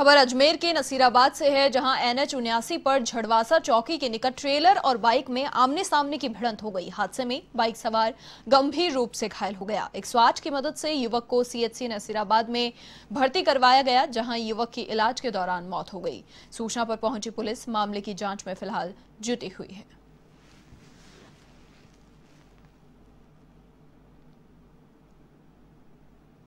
खबर अजमेर के नसीराबाद से है, जहां NH-79 पर झड़वासा चौकी के निकट ट्रेलर और बाइक में आमने सामने की भिड़ंत हो गई। हादसे में बाइक सवार गंभीर रूप से घायल हो गया। 108 की मदद से युवक को CHC नसीराबाद में भर्ती करवाया गया, जहां युवक की इलाज के दौरान मौत हो गई। सूचना पर पहुंची पुलिस मामले की जांच में फिलहाल जुटी हुई है।